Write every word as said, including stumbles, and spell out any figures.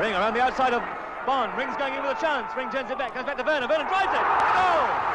Ring around the outside of Bond. Ring's going in with a chance. Ring turns it back, comes back to Vernon. Vernon drives it. Goal!